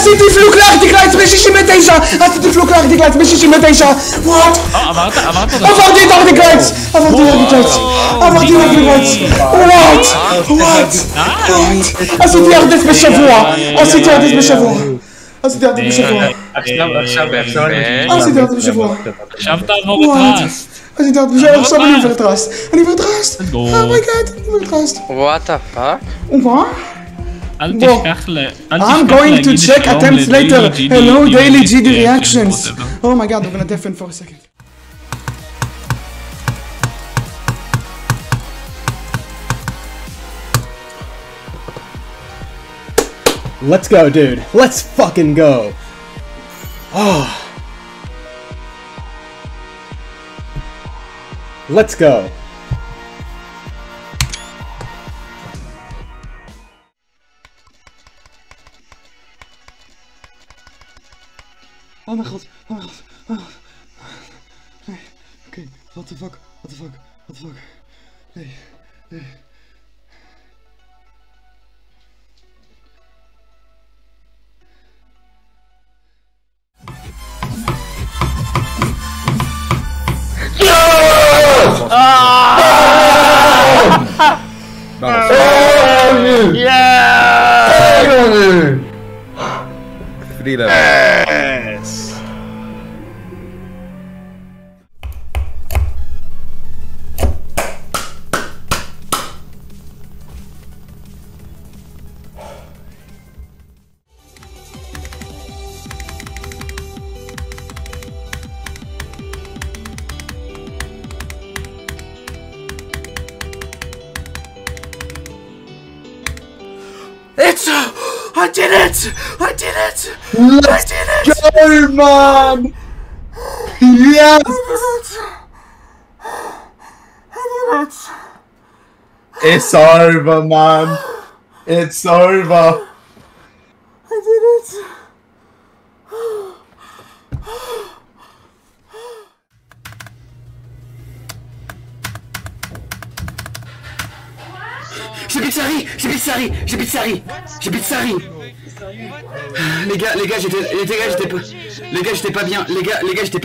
עשיתי פלוק לארטיק לייטס ב-69! עשיתי פלוק לארטיק לייטס ב-69! וואט! עברתי את ארטיק לייטס! וואט! עשיתי ארדף בשבוע! עשיתי ארדף בשבוע! עשיתי ארדף בשבוע! עשיתי ארדף בשבוע! עכשיו תעבור לטראסט! עכשיו אני עובר לטראסט! אני עובר לטראסט! אומייגאד! אני עובר לטראסט! וואט הפאק? ומה? I'm going to check attempts later. Hello, daily GD reactions. Oh my god, I'm gonna deafen for a second. Let's go, dude. Let's fucking go. Oh. Let's go. Oh my god, oh my god, oh my god. Hey, okay, what the fuck, what the fuck, what the fuck. Hey, hey. I did it! I did it! Let's go, man! Yes! I did it! It's over, man! It's over! I did it! J'ai beat Sary, j'ai beat Sary, j'ai beat Sary, j'ai beat Sary. Les gars, j'étais pas bien. Les gars, je suis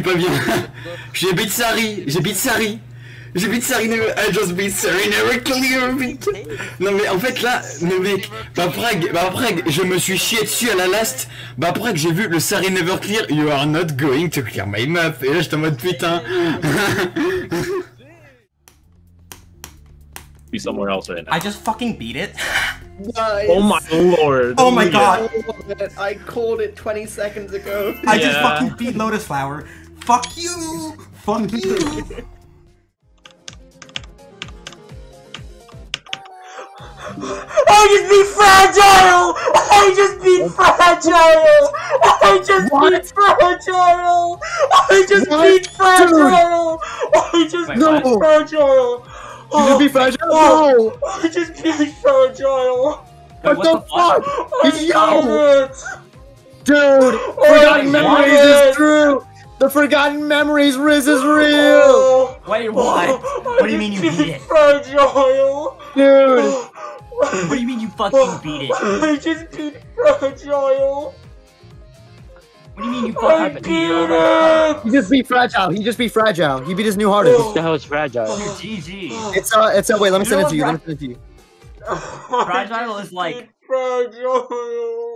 pas bien. J'ai beat Sary, j'ai beat Sary Never, I just beat Sary Never Clear. Non mais en fait là, le mec, bah Frag, je me suis chié dessus à la last. Bah Frag, j'ai vu le Sary Never Clear, you are not going to clear my map. Et là, j'étais en mode putain. Be somewhere else right now. I just fucking beat it. Nice. Oh my lord. Oh my god. I called it 20 seconds ago. I just fucking beat Lotus Flower. Fuck you. Fuck you. I just beat Fragile. I just beat Fragile. I just beat Fragile. I just beat Fragile. I just beat Fragile. You just beat Fragile? Oh, I just beat Fragile! What the fuck? Yo! Dude! Forgotten Memories is true! The Forgotten Memories Riz is real! Wait, what? What do you mean you beat it? Fragile! Dude! What do you mean you fucking beat it? I just beat Fragile! What do you mean you fucking beat it? He just beat Fragile. He beat his new hardest. What the hell is Fragile? Oh, GG. It's a wait. Let me send it to you. Fragile is like Fragile.